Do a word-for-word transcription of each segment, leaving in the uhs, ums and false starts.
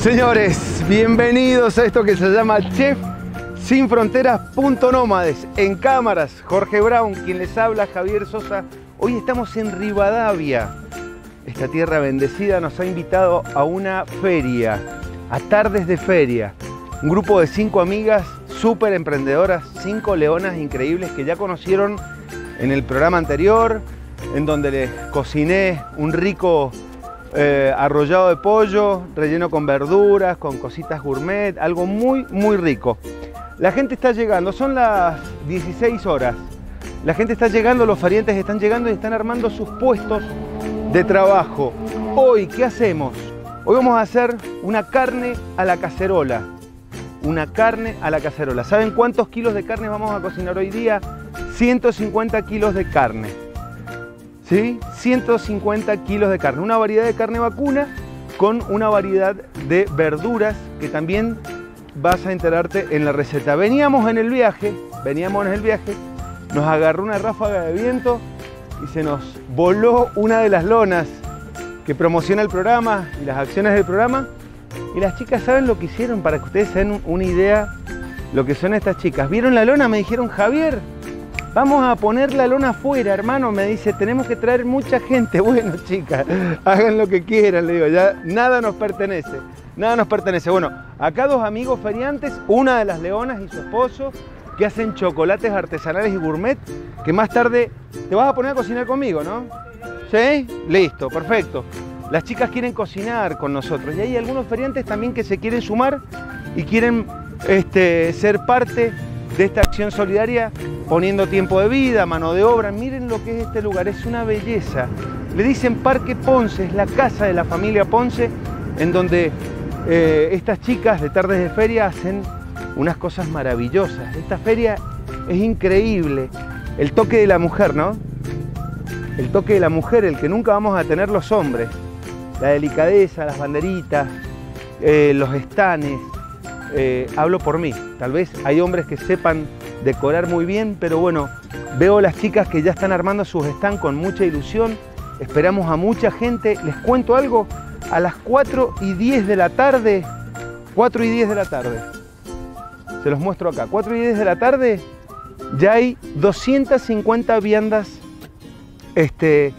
Señores, bienvenidos a esto que se llama Chef Sin Fronteras punto nómades. En cámaras, Jorge Brown, quien les habla, Javier Sosa. Hoy estamos en Rivadavia. Esta tierra bendecida nos ha invitado a una feria, a Tardes de Feria. Un grupo de cinco amigas súper emprendedoras, cinco leonas increíbles que ya conocieron en el programa anterior, en donde les cociné un rico Eh, arrollado de pollo, relleno con verduras, con cositas gourmet, algo muy, muy rico. La gente está llegando, son las dieciséis horas. La gente está llegando, los farientes están llegando y están armando sus puestos de trabajo. Hoy, ¿qué hacemos? Hoy vamos a hacer una carne a la cacerola. Una carne a la cacerola. ¿Saben cuántos kilos de carne vamos a cocinar hoy día? ciento cincuenta kilos de carne. ¿Sí? ciento cincuenta kilos de carne, una variedad de carne vacuna con una variedad de verduras que también vas a enterarte en la receta. Veníamos en el viaje, veníamos en el viaje, nos agarró una ráfaga de viento y se nos voló una de las lonas que promociona el programa y las acciones del programa. Y las chicas saben lo que hicieron, para que ustedes se den una idea lo que son estas chicas. ¿Vieron la lona? Me dijeron, Javier, vamos a poner la lona afuera, hermano. Me dice, tenemos que traer mucha gente. Bueno, chicas, hagan lo que quieran, le digo, ya nada nos pertenece, nada nos pertenece. Bueno, acá dos amigos feriantes, una de las leonas y su esposo, que hacen chocolates artesanales y gourmet, que más tarde te vas a poner a cocinar conmigo, ¿no? ¿Sí? Listo, perfecto. Las chicas quieren cocinar con nosotros y hay algunos feriantes también que se quieren sumar y quieren este, ser parte de esta acción solidaria, poniendo tiempo de vida, mano de obra. Miren lo que es este lugar, es una belleza. Le dicen Parque Ponce, es la casa de la familia Ponce, en donde eh, estas chicas de Tardes de Feria hacen unas cosas maravillosas. Esta feria es increíble. El toque de la mujer, ¿no? El toque de la mujer, el que nunca vamos a tener los hombres. La delicadeza, las banderitas, eh, los estanes. Eh, hablo por mí, tal vez hay hombres que sepan decorar muy bien, pero bueno, veo las chicas que ya están armando sus stands con mucha ilusión. Esperamos a mucha gente. Les cuento algo, a las cuatro y diez de la tarde, cuatro y diez de la tarde, se los muestro acá, cuatro y diez de la tarde ya hay doscientas cincuenta viandas, este,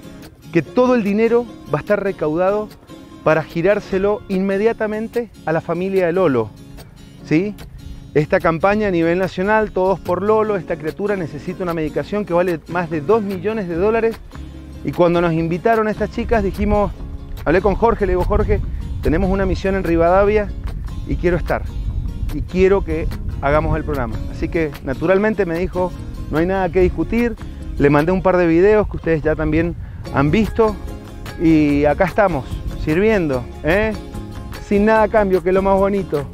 que todo el dinero va a estar recaudado para girárselo inmediatamente a la familia de Lolo. ¿Sí? Esta campaña a nivel nacional, Todos por Lolo, esta criatura necesita una medicación que vale más de dos millones de dólares. Y cuando nos invitaron a estas chicas dijimos, hablé con Jorge, le digo, Jorge, tenemos una misión en Rivadavia y quiero estar, y quiero que hagamos el programa. Así que naturalmente me dijo, no hay nada que discutir, le mandé un par de videos que ustedes ya también han visto y acá estamos, sirviendo, ¿eh? Sin nada a cambio, que es lo más bonito.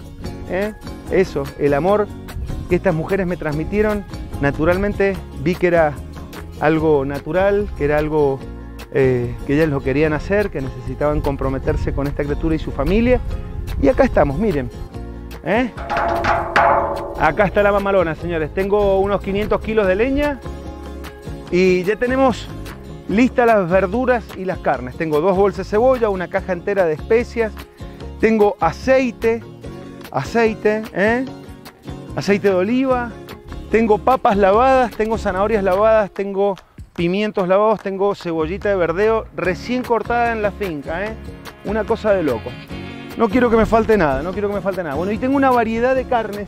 ¿Eh? Eso, el amor que estas mujeres me transmitieron, naturalmente vi que era algo natural, que era algo eh, que ellas lo querían hacer, que necesitaban comprometerse con esta criatura y su familia. Y acá estamos, miren. ¿Eh? Acá está la mamalona, señores. Tengo unos quinientos kilos de leña y ya tenemos listas las verduras y las carnes. Tengo dos bolsas de cebolla, una caja entera de especias, tengo aceite, aceite, ¿eh? aceite de oliva, tengo papas lavadas, tengo zanahorias lavadas, tengo pimientos lavados, tengo cebollita de verdeo recién cortada en la finca, ¿eh? Una cosa de loco. No quiero que me falte nada, no quiero que me falte nada. Bueno, y tengo una variedad de carnes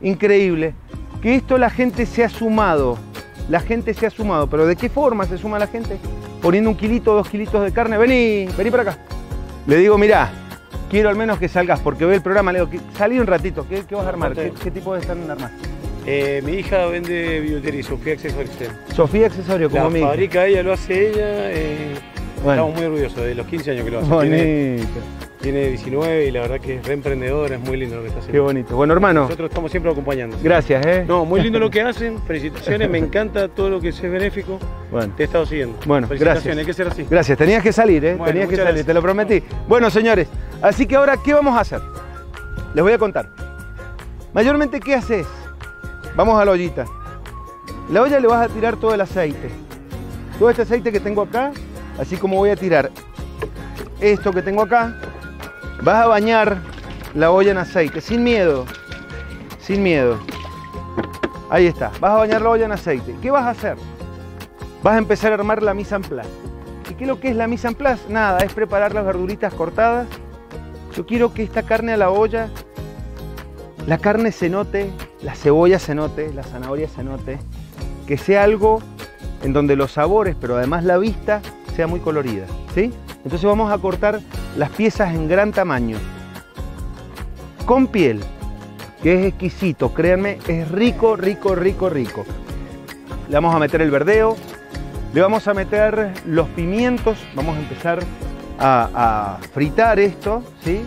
increíble, que esto la gente se ha sumado, la gente se ha sumado, pero ¿de qué forma se suma la gente? Poniendo un kilito, dos kilitos de carne. Vení, vení para acá. Le digo, mirá, quiero al menos que salgas, porque ve el programa, Leo. Salí un ratito, ¿qué, qué vas a armar? ¿Qué, qué tipo de stand armás? Eh, mi hija vende bisutería, Sofía Accesorios. Sofía Accesorios, como mi hija. La fabrica ella, lo hace ella. Eh, bueno. Estamos muy orgullosos, de los quince años que lo hace. Bonito. Tiene, tiene diecinueve y la verdad que es reemprendedora, es muy lindo lo que está haciendo. Qué bonito. Bueno, hermano. Nosotros estamos siempre acompañando. ¿Sí? Gracias, ¿eh? No, muy lindo lo que hacen, felicitaciones, me encanta todo lo que es benéfico. Bueno. Te he estado siguiendo. Bueno, gracias. Hay que ser así. Gracias, tenías que salir, ¿eh? Bueno, tenías que salir, gracias. Te lo prometí. Bueno, señores. Así que ahora, ¿qué vamos a hacer? Les voy a contar. Mayormente, ¿qué haces? Vamos a la ollita. La olla le vas a tirar todo el aceite. Todo este aceite que tengo acá, así como voy a tirar esto que tengo acá, vas a bañar la olla en aceite, sin miedo, sin miedo. Ahí está, vas a bañar la olla en aceite. ¿Qué vas a hacer? Vas a empezar a armar la mise en place. ¿Y qué es lo que es la mise en place? Nada, es preparar las verduritas cortadas. Yo quiero que esta carne a la olla, la carne se note, la cebolla se note, la zanahoria se note, que sea algo en donde los sabores, pero además la vista, sea muy colorida, ¿sí? Entonces vamos a cortar las piezas en gran tamaño, con piel, que es exquisito, créanme, es rico, rico, rico, rico. Le vamos a meter el verdeo, le vamos a meter los pimientos, vamos a empezar a, a fritar esto, ¿sí?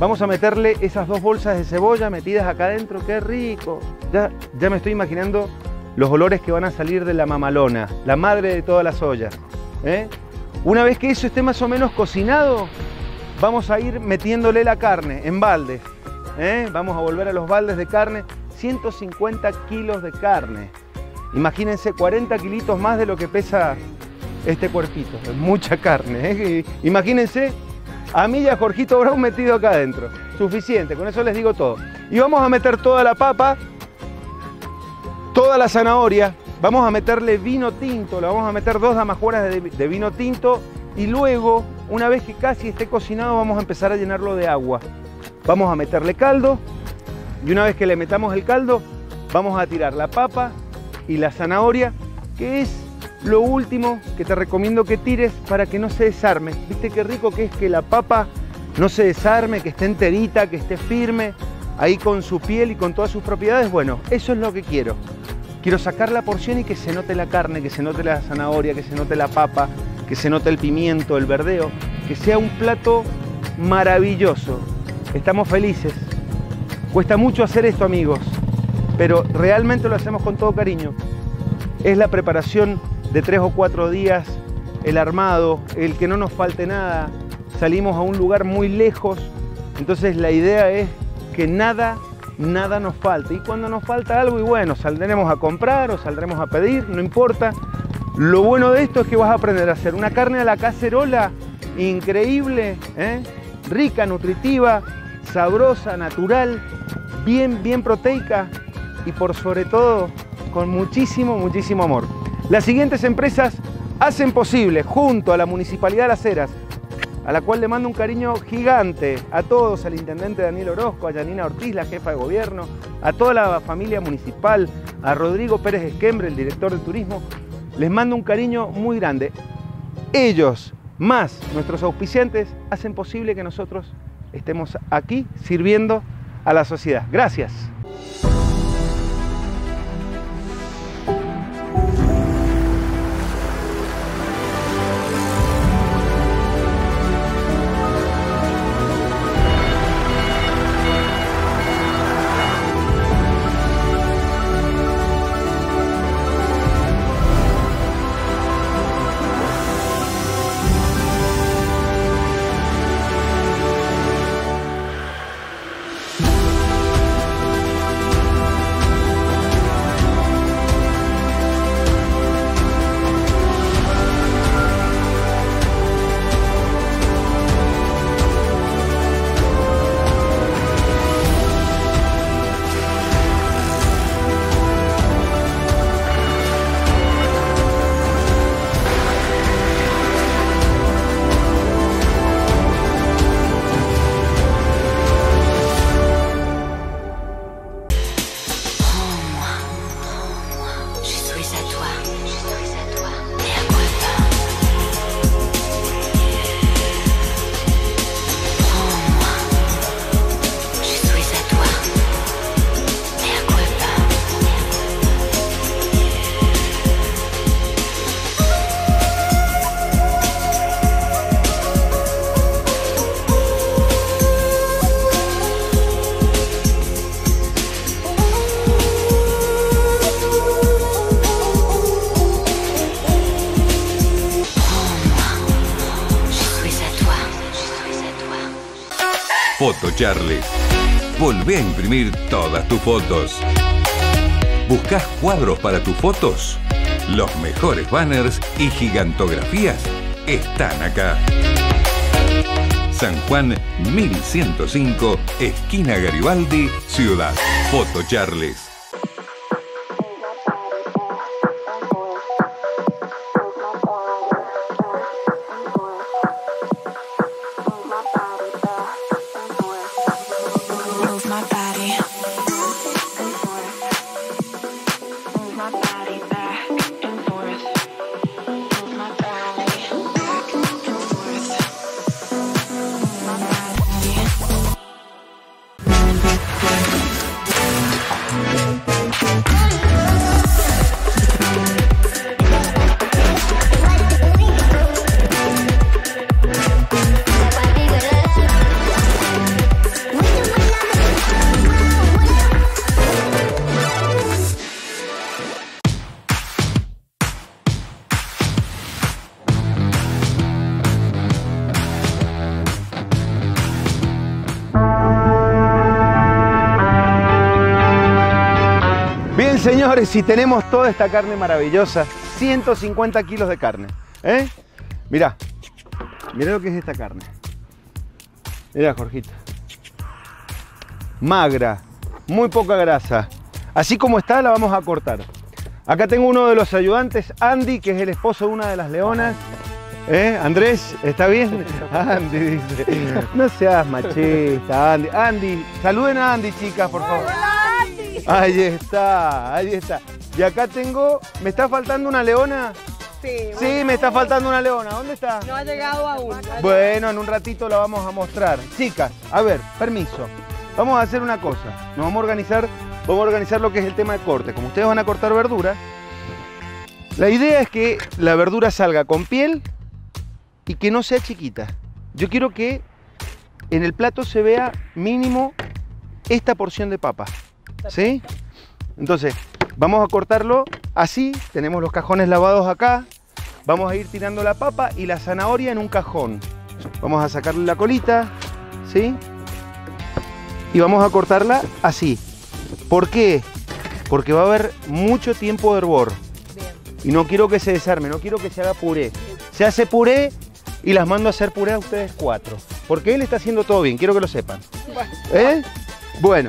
Vamos a meterle esas dos bolsas de cebolla metidas acá adentro, ¡qué rico! Ya, ya me estoy imaginando los olores que van a salir de la mamalona, la madre de todas las ollas, ¿eh? Una vez que eso esté más o menos cocinado, vamos a ir metiéndole la carne en baldes, ¿eh? Vamos a volver a los baldes de carne, ciento cincuenta kilos de carne. Imagínense, cuarenta kilitos más de lo que pesa este cuerpito, es mucha carne, ¿eh? Imagínense a mí y a Jorgito Brown metido acá adentro, suficiente, con eso les digo todo. Y vamos a meter toda la papa, toda la zanahoria, vamos a meterle vino tinto, le vamos a meter dos damajuanas de, de vino tinto y luego, una vez que casi esté cocinado, vamos a empezar a llenarlo de agua. Vamos a meterle caldo y una vez que le metamos el caldo, vamos a tirar la papa y la zanahoria, que es lo último que te recomiendo que tires para que no se desarme. ¿Viste qué rico que es que la papa no se desarme, que esté enterita, que esté firme, ahí con su piel y con todas sus propiedades? Bueno, eso es lo que quiero. Quiero sacar la porción y que se note la carne, que se note la zanahoria, que se note la papa, que se note el pimiento, el verdeo, que sea un plato maravilloso. Estamos felices. Cuesta mucho hacer esto, amigos, pero realmente lo hacemos con todo cariño. Es la preparación de tres o cuatro días, el armado, el que no nos falte nada. Salimos a un lugar muy lejos, entonces la idea es que nada Nada nos falta, y cuando nos falta algo, y bueno, saldremos a comprar o saldremos a pedir, no importa. Lo bueno de esto es que vas a aprender a hacer una carne a la cacerola increíble, ¿eh? Rica, nutritiva, sabrosa, natural, bien, bien proteica y por sobre todo con muchísimo, muchísimo amor. Las siguientes empresas hacen posible, junto a la Municipalidad de Las Heras, a la cual le mando un cariño gigante a todos, al intendente Daniel Orozco, a Yanina Ortiz, la jefa de gobierno, a toda la familia municipal, a Rodrigo Pérez Esquembre, el director de turismo, les mando un cariño muy grande. Ellos, más nuestros auspiciantes, hacen posible que nosotros estemos aquí sirviendo a la sociedad. Gracias. Foto Charles. Volvé a imprimir todas tus fotos. ¿Buscás cuadros para tus fotos? Los mejores banners y gigantografías están acá. San Juan mil ciento cinco, esquina Garibaldi, Ciudad. Foto Charles. Señores, si tenemos toda esta carne maravillosa, ciento cincuenta kilos de carne, ¿eh? Mirá, mirá lo que es esta carne. Mirá, Jorgito. Magra, muy poca grasa. Así como está, la vamos a cortar. Acá tengo uno de los ayudantes, Andy, que es el esposo de una de las leonas. ¿Eh? Andrés, ¿está bien? Andy dice, no seas machista, Andy. Andy, saluden a Andy, chicas, por favor. Ahí está, ahí está. Y acá tengo... ¿Me está faltando una leona? Sí. Sí, me está faltando una leona. ¿Dónde está? No ha llegado aún. Bueno, en un ratito la vamos a mostrar. Chicas, a ver, permiso. Vamos a hacer una cosa. Nos vamos a organizar, vamos a organizar lo que es el tema de corte. Como ustedes van a cortar verdura, la idea es que la verdura salga con piel y que no sea chiquita. Yo quiero que en el plato se vea mínimo esta porción de papa. ¿Sí? Entonces, vamos a cortarlo así, tenemos los cajones lavados acá, vamos a ir tirando la papa y la zanahoria en un cajón. Vamos a sacarle la colita, ¿sí? Y vamos a cortarla así. ¿Por qué? Porque va a haber mucho tiempo de hervor. Bien. Y no quiero que se desarme, no quiero que se haga puré. Bien. Se hace puré y las mando a hacer puré a ustedes cuatro. Porque él está haciendo todo bien, quiero que lo sepan. ¿Eh? Bueno.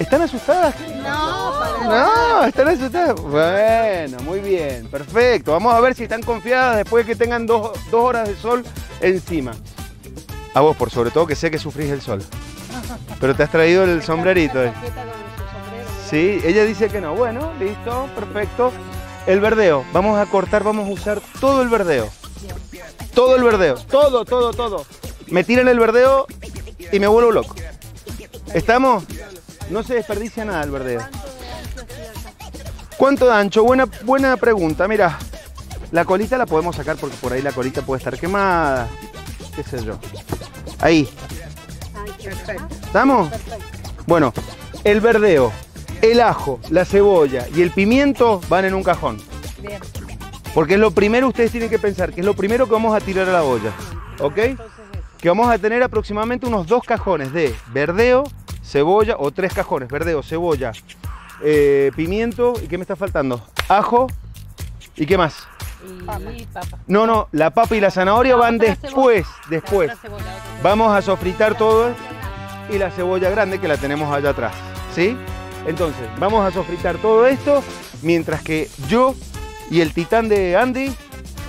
¿Están asustadas? No, para nada. No, ¿están asustadas? Bueno, muy bien, perfecto. Vamos a ver si están confiadas después de que tengan dos, dos horas de sol encima. A vos, por sobre todo, que sé que sufrís el sol. Pero te has traído el sombrerito. ¿Eh? Sí, ella dice que no. Bueno, listo, perfecto. El verdeo. Vamos a cortar, vamos a usar todo el verdeo. Todo el verdeo. Todo, todo, todo. Me tiran el verdeo y me vuelvo loco. ¿Estamos? No se desperdicia nada el verdeo. ¿Cuánto de ancho? Buena, buena pregunta. Mira, la colita la podemos sacar porque por ahí la colita puede estar quemada. Qué sé yo. Ahí. ¿Estamos? Bueno, el verdeo, el ajo, la cebolla y el pimiento van en un cajón. Porque es lo primero, ustedes tienen que pensar, que es lo primero que vamos a tirar a la olla. ¿Ok? Que vamos a tener aproximadamente unos dos cajones de verdeo, cebolla, o tres cajones, verdeo, cebolla, eh, pimiento, ¿y qué me está faltando? Ajo, ¿y qué más? Y papa. No, no, la papa y la zanahoria la van después, cebolla. después. Cebolla, Vamos a sofritar todo y la cebolla grande que la tenemos allá atrás, ¿sí? Entonces, vamos a sofritar todo esto, mientras que yo y el titán de Andy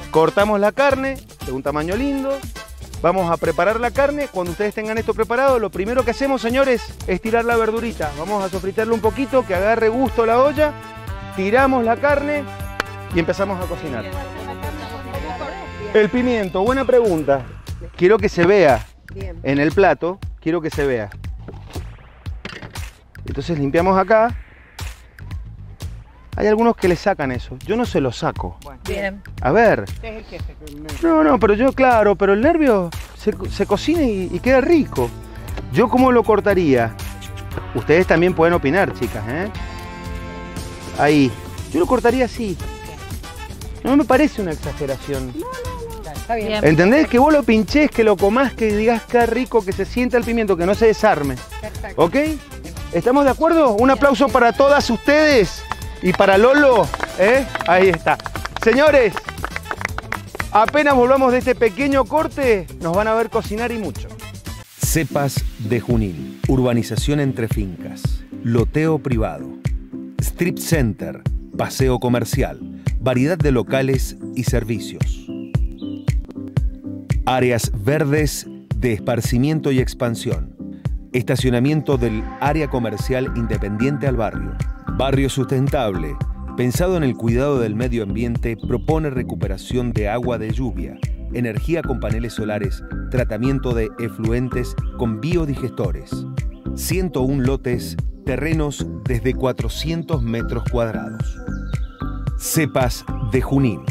cortamos la carne de un tamaño lindo. Vamos a preparar la carne. Cuando ustedes tengan esto preparado, lo primero que hacemos, señores, es tirar la verdurita. Vamos a sofritarlo un poquito, que agarre gusto la olla. Tiramos la carne y empezamos a cocinar. El pimiento, buena pregunta. Quiero que se vea en el plato, quiero que se vea. Entonces limpiamos acá. Hay algunos que le sacan eso. Yo no se lo saco. Bien. A ver. No, no, pero yo, claro, pero el nervio se, se cocina y, y queda rico. ¿Yo cómo lo cortaría? Ustedes también pueden opinar, chicas, ¿eh? Ahí. Yo lo cortaría así. No me parece una exageración. No, no, no. Está bien. ¿Entendés? Que vos lo pinches, que lo comás, que digas qué rico, que se sienta el pimiento, que no se desarme. Perfecto. ¿Ok? ¿Estamos de acuerdo? Un aplauso para todas ustedes. Y para Lolo, ¿eh? Ahí está. Señores, apenas volvamos de este pequeño corte, nos van a ver cocinar y mucho. Cepas de Junín, urbanización entre fincas, loteo privado, strip center, paseo comercial, variedad de locales y servicios. Áreas verdes de esparcimiento y expansión. Estacionamiento del área comercial independiente al barrio. Barrio sustentable, pensado en el cuidado del medio ambiente, propone recuperación de agua de lluvia, energía con paneles solares, tratamiento de efluentes con biodigestores. ciento uno lotes, terrenos desde cuatrocientos metros cuadrados. Cepas de Junín,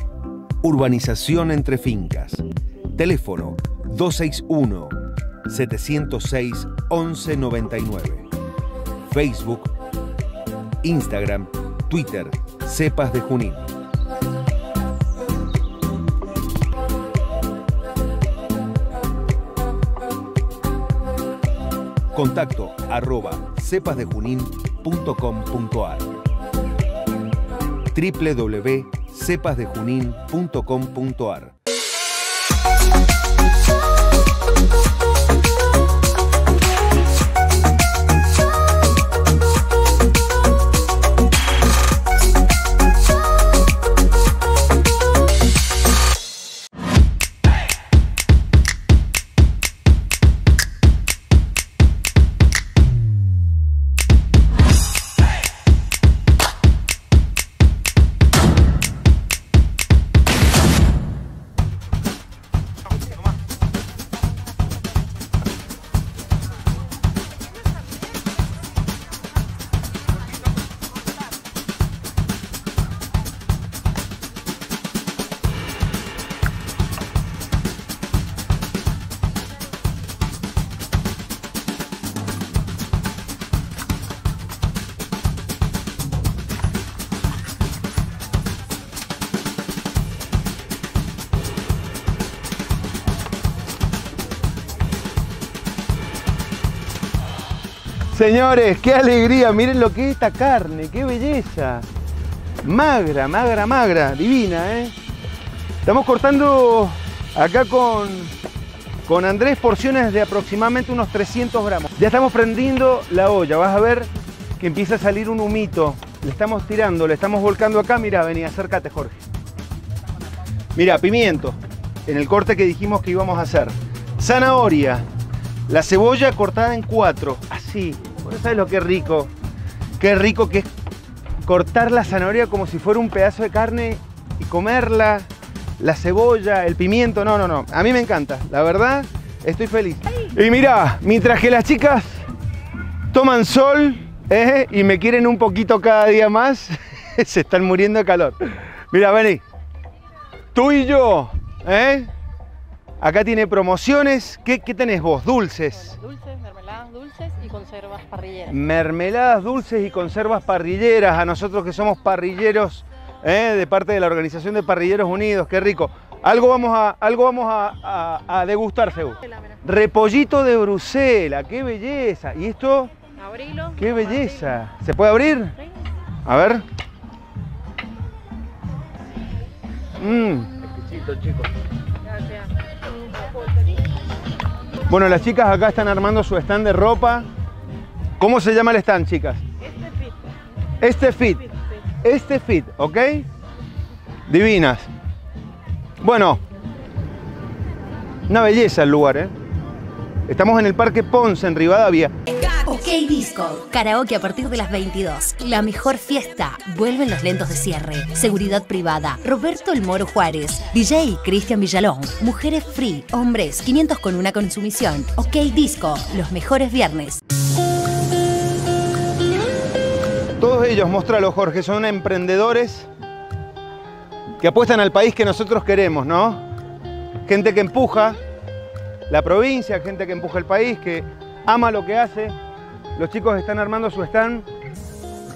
urbanización entre fincas. Teléfono dos seis uno, siete cero seis, once noventa y nueve. Facebook, Instagram, Twitter, Cepas de Junín. Contacto arroba cepasdejunin punto com punto ar. w w w punto cepasdejunin punto com punto ar. Señores, qué alegría, miren lo que es esta carne, qué belleza. Magra, magra, magra, divina, ¿eh? Estamos cortando acá con, con Andrés porciones de aproximadamente unos trescientos gramos. Ya estamos prendiendo la olla, vas a ver que empieza a salir un humito. Le estamos tirando, le estamos volcando acá, mira, vení, acércate, Jorge. Mira, pimiento, en el corte que dijimos que íbamos a hacer. Zanahoria, la cebolla cortada en cuatro, así. No sabes lo que rico, qué rico que es cortar la zanahoria como si fuera un pedazo de carne y comerla, la cebolla, el pimiento, no, no, no, a mí me encanta, la verdad, estoy feliz. Y mira, mientras que las chicas toman sol eh, y me quieren un poquito cada día más, se están muriendo de calor. Mira, vení, tú y yo, ¿eh? Acá tiene promociones. ¿Qué, qué tenés vos? Dulces. Bueno, dulces, mermeladas dulces y conservas parrilleras. Mermeladas dulces y conservas parrilleras. A nosotros que somos parrilleros, ¿eh? De parte de la Organización de Parrilleros Unidos. Qué rico. Algo vamos a, algo vamos a, a, a degustar, seguro. Repollito de Bruselas. Qué belleza. ¿Y esto? Abrilo. Qué belleza. ¿Se puede abrir? Sí. A ver. Mmm. Exquisito, chicos. Gracias. Bueno, las chicas acá están armando su stand de ropa. ¿Cómo se llama el stand, chicas? Este Fit. Este Fit. Fit, sí. Este Fit, ¿ok? Divinas. Bueno, una belleza el lugar, ¿eh? Estamos en el Parque Ponce, en Rivadavia. OK Disco, karaoke a partir de las veintidós. La mejor fiesta. Vuelven los lentos de cierre. Seguridad privada. Roberto El Moro Juárez. D J Cristian Villalón. Mujeres free. Hombres quinientos con una consumición. OK Disco, los mejores viernes. Todos ellos, mostralo, Jorge, son emprendedores que apuestan al país que nosotros queremos, ¿no? Gente que empuja la provincia, gente que empuja el país, que ama lo que hace. Los chicos están armando su stand,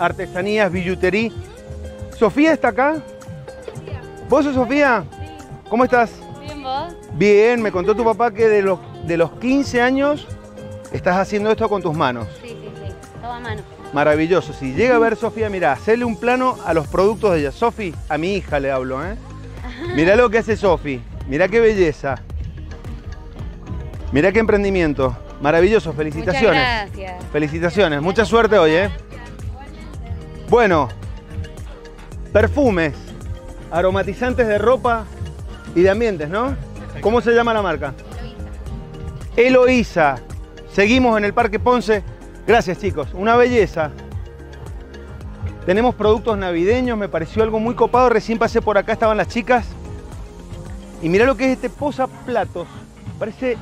artesanías, billutería. ¿Sofía está acá? Sofía. ¿Vos sos Sofía? Sí. ¿Cómo estás? Bien, ¿vos? Bien, me contó tu papá que de los, de los quince años estás haciendo esto con tus manos. Sí, sí, sí, todo a mano. Maravilloso, si llega a ver Sofía, mirá, hacerle un plano a los productos de ella. Sofi, a mi hija le hablo, ¿eh? Mirá lo que hace Sofi, mirá qué belleza. Mirá qué emprendimiento. Maravilloso, felicitaciones. Muchas gracias. Felicitaciones, mucha suerte hoy, ¿eh? Bueno, perfumes, aromatizantes de ropa y de ambientes, ¿no? ¿Cómo se llama la marca? Eloísa. Eloísa. Seguimos en el Parque Ponce. Gracias, chicos. Una belleza. Tenemos productos navideños, me pareció algo muy copado. Recién pasé por acá, estaban las chicas. Y mirá lo que es este posaplatos. Parece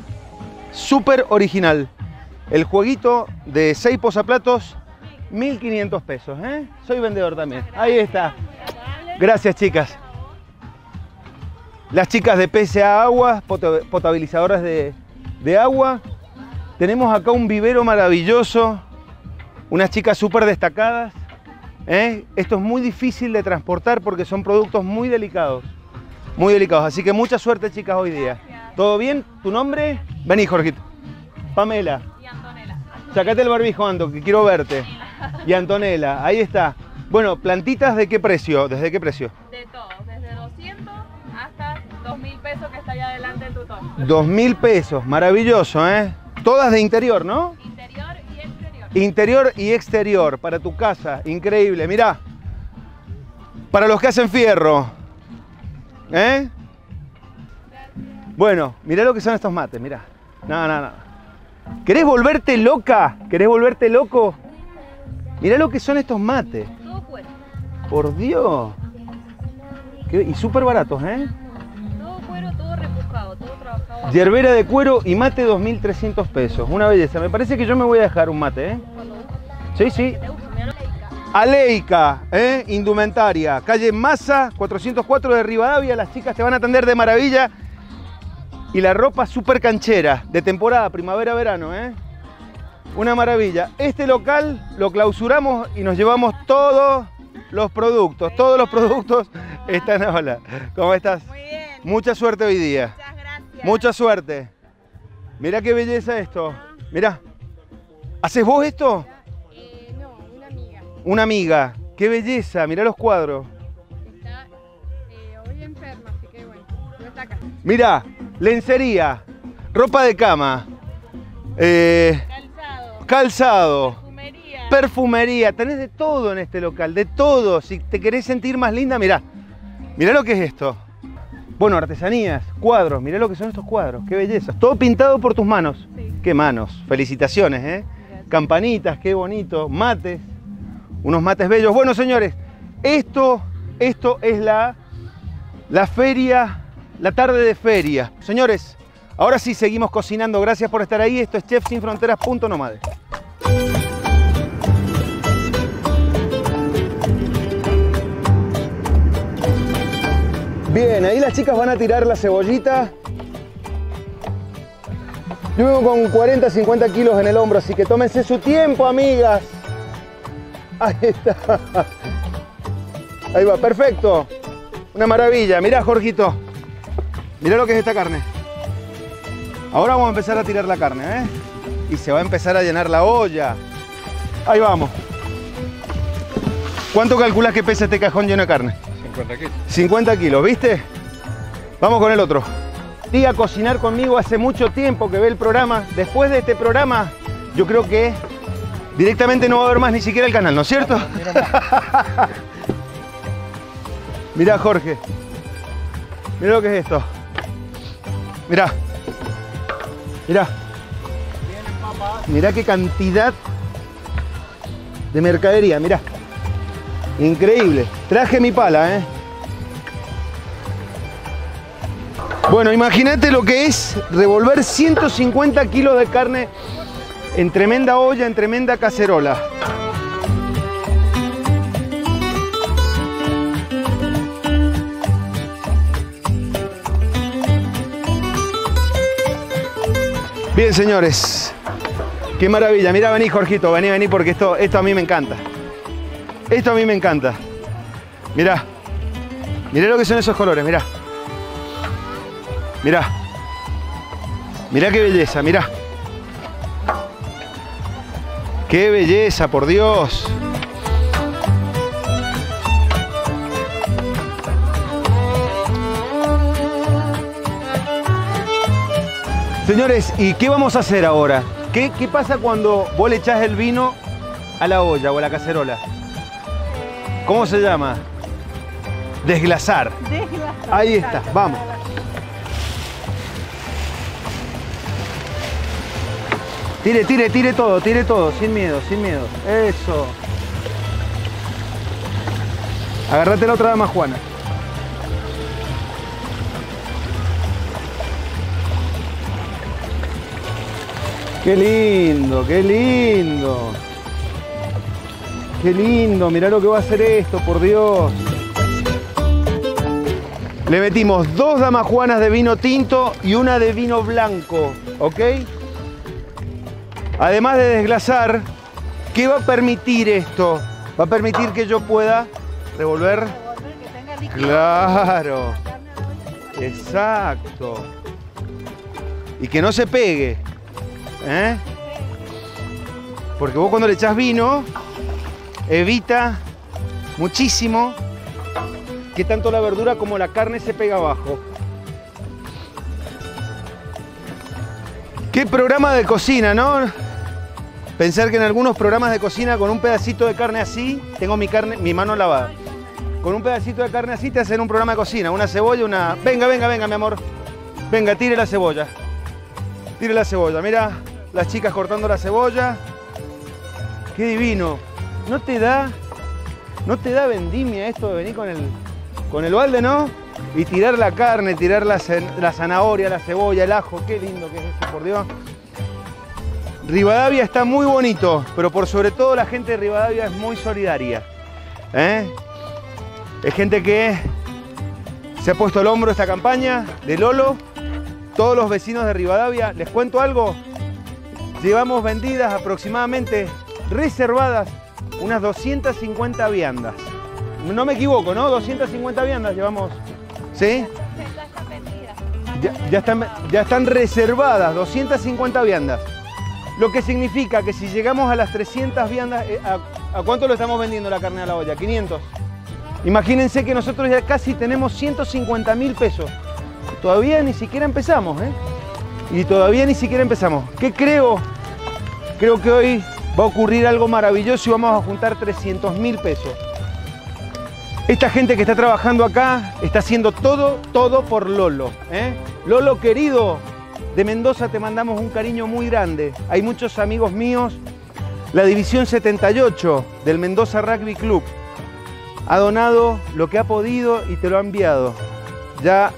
súper original. El jueguito de seis posaplatos, mil quinientos pesos, ¿eh? Soy vendedor también. Ahí está. Gracias, chicas. Las chicas de P S A Agua, potabilizadoras de, de agua. Tenemos acá un vivero maravilloso. Unas chicas súper destacadas. ¿Eh? Esto es muy difícil de transportar porque son productos muy delicados. Muy delicados. Así que mucha suerte, chicas, hoy día. Gracias. ¿Todo bien? ¿Tu nombre? Vení, Jorgito. Pamela. Y Antonella. Sacate el barbijo, Anto, que quiero verte. Y Antonella. Ahí está. Bueno, plantitas, ¿de qué precio? ¿Desde qué precio? De todo. Desde doscientos hasta dos mil pesos, que está allá adelante el tutor. dos mil pesos. Maravilloso, ¿eh? Todas de interior, ¿no? Interior. Interior y exterior, para tu casa, increíble, mirá. Para los que hacen fierro. ¿Eh? Bueno, mirá lo que son estos mates, mirá. No, no, no. ¿Querés volverte loca? ¿Querés volverte loco? Mirá lo que son estos mates. Por Dios. Qué... Y súper baratos, ¿eh? Todo cuero, todo repujado, todo trabajado. Yerbera de cuero y mate dos mil trescientos pesos. Una belleza. Me parece que yo me voy a dejar un mate, ¿eh? Sí, sí. Aleica, ¿eh? Indumentaria. Calle Massa, cuatrocientos cuatro de Rivadavia. Las chicas te van a atender de maravilla. Y la ropa súper canchera, de temporada, primavera-verano, ¿eh? Una maravilla. Este local lo clausuramos y nos llevamos todos los productos. Todos los productos están ahora. ¿Cómo estás? Muy bien. Mucha suerte hoy día. Muchas gracias. Mucha suerte. Mirá qué belleza esto. Mirá. ¿Haces vos esto? Eh, no, una amiga. Una amiga. Qué belleza. Mirá los cuadros. Está eh, hoy enferma, así que bueno, no está acá. Mirá, lencería, ropa de cama, eh, calzado, calzado, perfumería. Perfumería. Tenés de todo en este local, de todo. Si te querés sentir más linda, mirá. Mirá lo que es esto. Bueno, artesanías, cuadros, mirá lo que son estos cuadros, qué belleza. Todo pintado por tus manos. Sí. Qué manos, felicitaciones, ¿eh? Gracias. Campanitas, qué bonito, mates, unos mates bellos. Bueno, señores, esto, esto es la, la feria, la tarde de feria. Señores, ahora sí seguimos cocinando, gracias por estar ahí. Esto es chef sin fronteras punto nomade. Bien, ahí las chicas van a tirar la cebollita. Yo vengo con cuarenta, cincuenta kilos en el hombro, así que tómense su tiempo, amigas. Ahí está. Ahí va, perfecto. Una maravilla. Mirá, Jorgito. Mirá lo que es esta carne. Ahora vamos a empezar a tirar la carne, ¿eh? Y se va a empezar a llenar la olla. Ahí vamos. ¿Cuánto calculás que pesa este cajón lleno de carne? cincuenta kilos. cincuenta kilos, ¿viste? Vamos con el otro. Tía, cocinar conmigo hace mucho tiempo que ve el programa. Después de este programa, yo creo que directamente no va a haber más ni siquiera el canal, ¿no es cierto? Mirá, Jorge. Mirá lo que es esto. Mirá. Mirá. Mirá qué cantidad de mercadería, mirá. Increíble. Traje mi pala, ¿eh? Bueno, imagínate lo que es revolver ciento cincuenta kilos de carne en tremenda olla, en tremenda cacerola. Bien, señores. Qué maravilla. Mirá, vení, Jorgito, vení, vení, porque esto, esto a mí me encanta. Esto a mí me encanta. Mirá. Mirá lo que son esos colores, mirá. Mirá. Mirá qué belleza, mirá. Qué belleza, por Dios. Señores, ¿y qué vamos a hacer ahora? ¿Qué, qué pasa cuando vos le echás el vino a la olla o a la cacerola? ¿Cómo se llama? Desglasar. Desglasar. Ahí está, vamos. Tire, tire, tire todo, tire todo, sin miedo, sin miedo. Eso. Agarrate la otra dama, Juana. Qué lindo, qué lindo. Qué lindo, mirá lo que va a hacer esto, por Dios. Le metimos dos damajuanas de vino tinto y una de vino blanco, ¿ok? Además de desglasar, ¿qué va a permitir esto? Va a permitir que yo pueda revolver. Revolver, que tenga líquido. Claro. Exacto. Y que no se pegue. ¿Eh? Porque vos cuando le echás vino, evita muchísimo que tanto la verdura como la carne se pega abajo. Qué programa de cocina, ¿no? Pensar que en algunos programas de cocina con un pedacito de carne así, tengo mi carne, mi mano lavada. Con un pedacito de carne así te hacen un programa de cocina, una cebolla, una... Venga, venga, venga, mi amor. Venga, tire la cebolla. Tire la cebolla, mira las chicas cortando la cebolla. Qué divino. ¿No te da, no te da vendimia esto de venir con el, con el balde, no? Y tirar la carne, tirar la, la zanahoria, la cebolla, el ajo. Qué lindo que es esto, por Dios. Rivadavia está muy bonito, pero por sobre todo la gente de Rivadavia es muy solidaria. ¿Eh? Es gente que se ha puesto al hombro esta campaña de Lolo. Todos los vecinos de Rivadavia, les cuento algo, llevamos vendidas aproximadamente, reservadas, unas doscientas cincuenta viandas. No me equivoco, ¿no? doscientas cincuenta viandas llevamos, ¿sí? Ya, ya, están, ya están reservadas, doscientas cincuenta viandas. Lo que significa que si llegamos a las trescientas viandas, ¿a, a cuánto lo estamos vendiendo la carne a la olla? quinientos. Imagínense que nosotros ya casi tenemos ciento cincuenta mil pesos. Todavía ni siquiera empezamos, ¿eh? Y todavía ni siquiera empezamos. ¿Qué creo? Creo que hoy va a ocurrir algo maravilloso y vamos a juntar trescientos mil pesos. Esta gente que está trabajando acá está haciendo todo, todo por Lolo, ¿eh? Lolo querido. De Mendoza te mandamos un cariño muy grande. Hay muchos amigos míos. La División setenta y ocho del Mendoza Rugby Club ha donado lo que ha podido y te lo ha enviado. Ya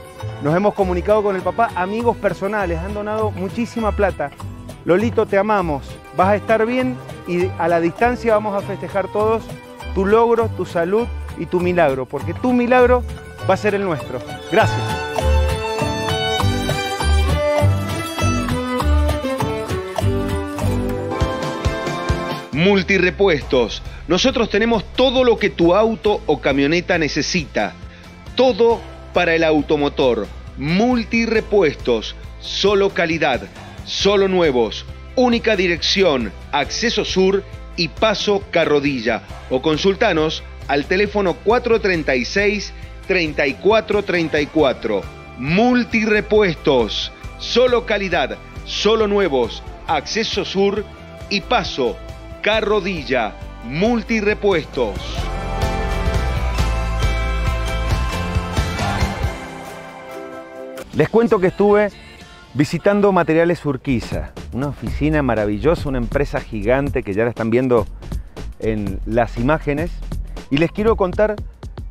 nos hemos comunicado con el papá. Amigos personales han donado muchísima plata. Lolito, te amamos. Vas a estar bien y a la distancia vamos a festejar todos tu logro, tu salud y tu milagro. Porque tu milagro va a ser el nuestro. Gracias. Multirepuestos. Nosotros tenemos todo lo que tu auto o camioneta necesita. Todo para el automotor. Multirepuestos. Solo calidad. Solo nuevos. Única dirección. Acceso sur y paso Carrodilla. O consultanos al teléfono cuatrocientos treinta y seis, treinta y cuatro treinta y cuatro. Multirepuestos. Solo calidad. Solo nuevos. Acceso sur y paso Carrodilla, Multirepuestos. Les cuento que estuve visitando Materiales Urquiza, una oficina maravillosa, una empresa gigante que ya la están viendo en las imágenes. Y les quiero contar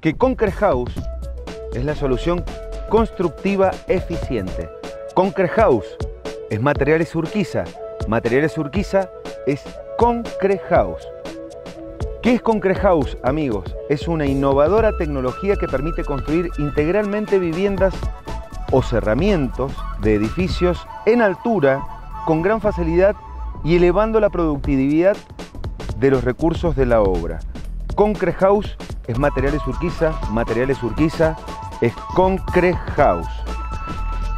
que Concrete House es la solución constructiva eficiente. Concrete House es Materiales Urquiza. Materiales Urquiza es Concrete House. ¿Qué es Concrete House, amigos? Es una innovadora tecnología que permite construir integralmente viviendas o cerramientos de edificios en altura con gran facilidad y elevando la productividad de los recursos de la obra. Concrete House es Materiales Urquiza, Materiales Urquiza es Concrete House.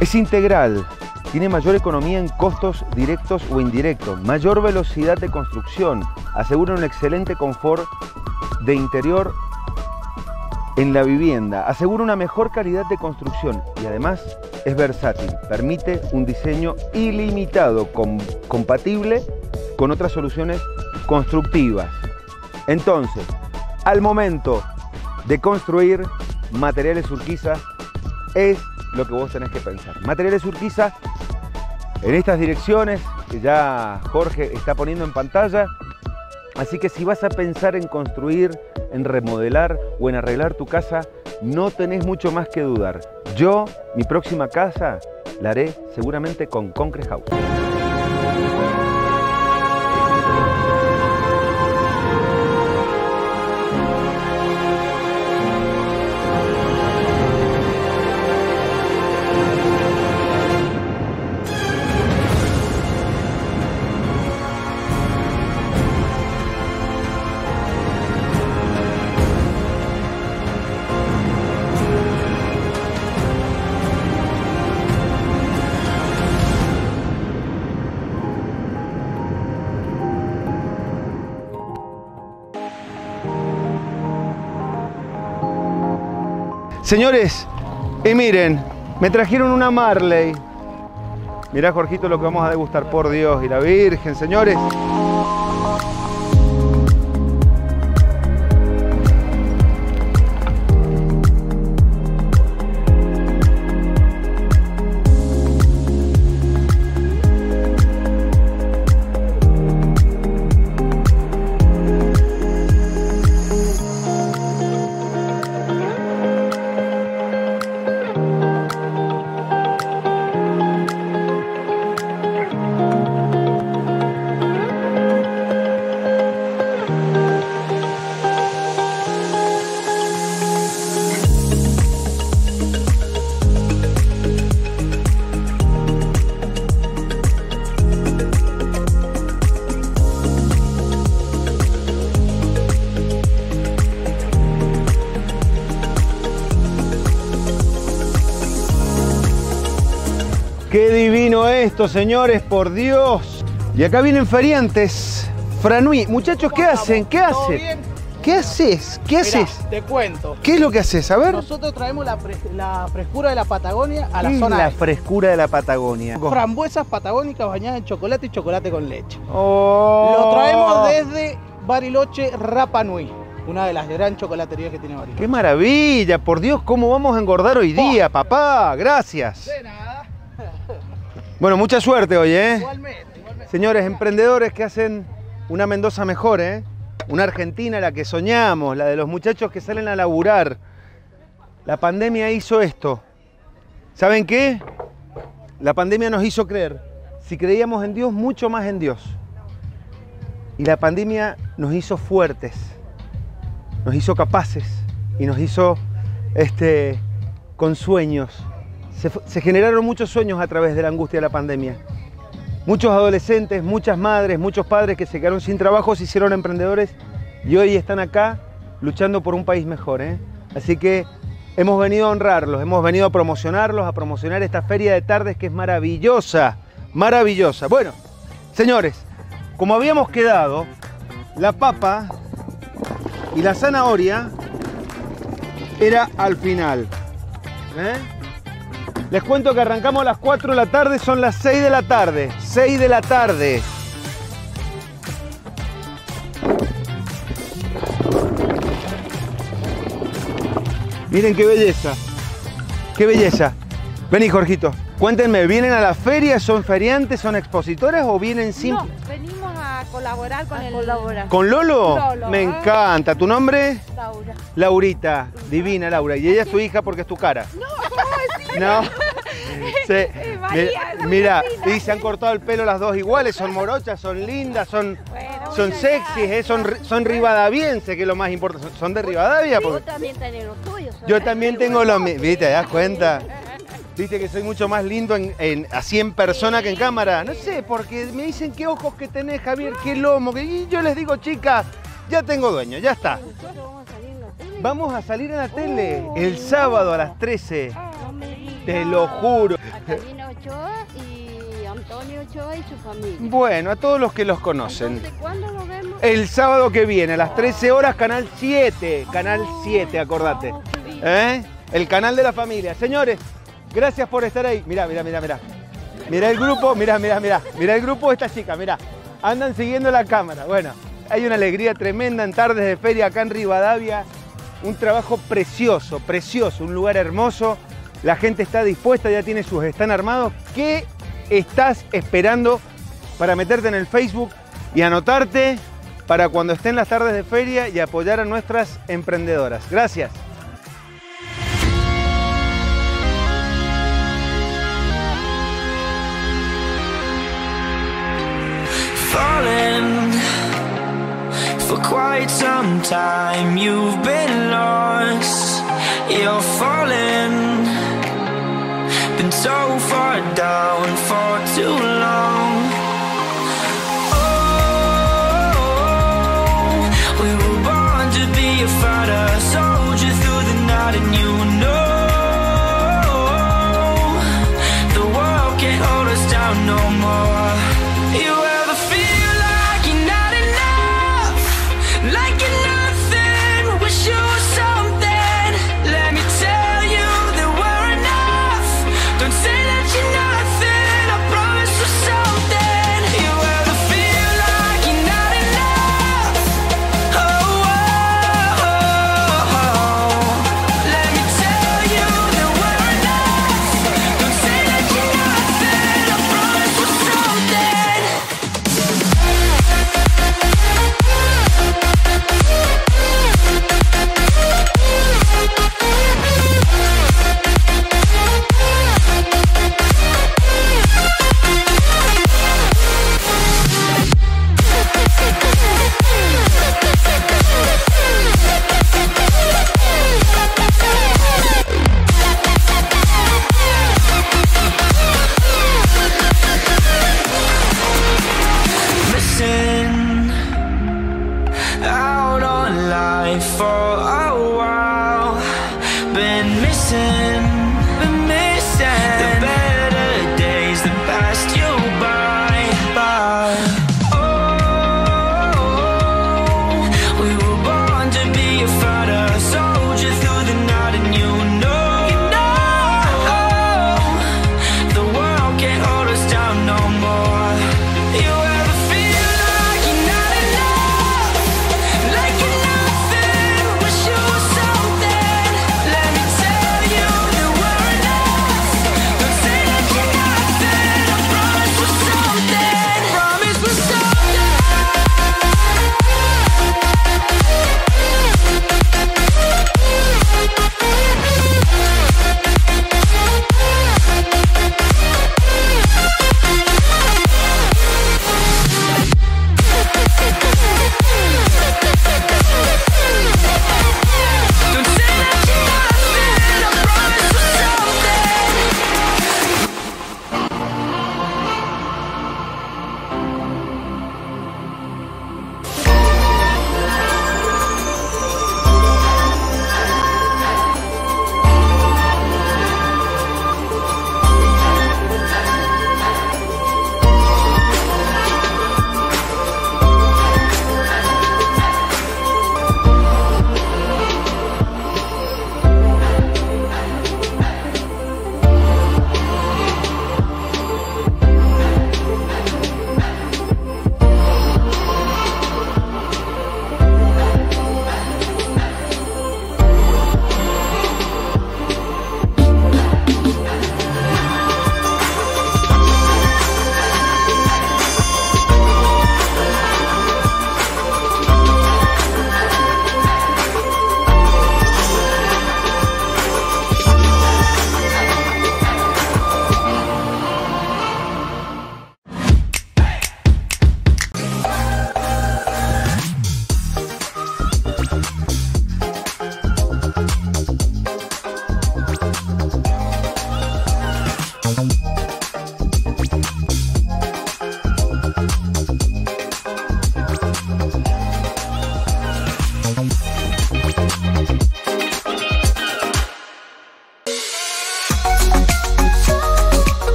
Es integral. Tiene mayor economía en costos directos o indirectos, mayor velocidad de construcción, asegura un excelente confort de interior en la vivienda, asegura una mejor calidad de construcción y además es versátil, permite un diseño ilimitado, com- compatible con otras soluciones constructivas. Entonces, al momento de construir, Materiales Urquiza es lo que vos tenés que pensar. Materiales Urquiza, en estas direcciones que ya Jorge está poniendo en pantalla. Así que si vas a pensar en construir, en remodelar o en arreglar tu casa, no tenés mucho más que dudar. Yo, mi próxima casa, la haré seguramente con Concrete House. Señores, y miren, me trajeron una Marley. Mirá, Jorgito, lo que vamos a degustar, por Dios y la Virgen, señores. ¡Qué divino esto, señores! ¡Por Dios! Y acá vienen feriantes. Franui, muchachos, ¿qué hacen? ¿Qué hacen? ¿Qué haces? ¿Qué haces? Te cuento. ¿Qué es lo que haces? A ver. Nosotros traemos la, fres la frescura de la Patagonia a la zona. La frescura de la Patagonia. Frambuesas patagónicas bañadas en chocolate y chocolate con leche. Oh. Lo traemos desde Bariloche, Rapanui. Una de las gran chocolaterías que tiene Bariloche. ¡Qué maravilla! Por Dios, ¿cómo vamos a engordar hoy día, oh. papá? Gracias. De nada. Bueno, mucha suerte hoy, ¿eh? Igualmente, igualmente. Señores, emprendedores que hacen una Mendoza mejor, ¿eh? Una Argentina, la que soñamos, la de los muchachos que salen a laburar. La pandemia hizo esto. ¿Saben qué? La pandemia nos hizo creer. Si creíamos en Dios, mucho más en Dios. Y la pandemia nos hizo fuertes, nos hizo capaces y nos hizo este, con sueños. Se, se generaron muchos sueños a través de la angustia de la pandemia. Muchos adolescentes, muchas madres, muchos padres que se quedaron sin trabajo, se hicieron emprendedores y hoy están acá luchando por un país mejor, ¿eh? Así que hemos venido a honrarlos, hemos venido a promocionarlos, a promocionar esta feria de tardes que es maravillosa, maravillosa. Bueno, señores, como habíamos quedado, la papa y la zanahoria era al final, ¿eh? Les cuento que arrancamos a las cuatro de la tarde, son las seis de la tarde. seis de la tarde. Miren qué belleza. Qué belleza. Vení, Jorgito. Cuéntenme, ¿vienen a la feria? ¿Son feriantes? ¿Son expositoras? ¿O vienen sin...? No, venimos a colaborar con a el... Colaborar. ¿Con Lolo? Lolo. Me encanta. ¿Tu nombre? Laura. Laurita. Divina, Laura. ¿Y ella es tu hija porque es tu cara? No. No, se, mira, y se han cortado el pelo las dos iguales, son morochas, son lindas, son, bueno, son sexys, eh, son, son rivadavienses, que es lo más importante, son de Rivadavia. Porque... Yo también tengo los tuyos. Yo también tengo los míos, ¿viste? ¿Te das cuenta? ¿Viste que soy mucho más lindo en, en, así en persona que en cámara? No sé, porque me dicen qué ojos que tenés, Javier, qué lomo, que... y yo les digo, chicas, ya tengo dueño, ya está. Vamos a salir en la tele el sábado a las trece. Te lo juro. A Carolina Ochoa y Antonio Ochoa y su familia. Bueno, a todos los que los conocen. Entonces, ¿cuándo lo vemos? El sábado que viene, a las trece horas, Canal siete. Canal siete, acordate. ¿Eh? El canal de la familia. Señores, Gracias por estar ahí. Mirá, mirá, mirá, mirá. Mirá el grupo, mirá, mirá, mirá. Mirá el grupo de esta chica, mirá. Andan siguiendo la cámara. Bueno, hay una alegría tremenda en Tardes de Feria acá en Rivadavia. Un trabajo precioso, precioso, un lugar hermoso. La gente está dispuesta, ya tiene sus están armados. ¿Qué estás esperando para meterte en el Facebook y anotarte para cuando estén las Tardes de Feria y apoyar a nuestras emprendedoras? Gracias. Falling for quite some time, you've been lost, you're falling, been so far down for too long. Oh, we were born to be a fighter, soldier through the night, and you know the world can't hold us down no more. You say that you're nothing, I promise you something.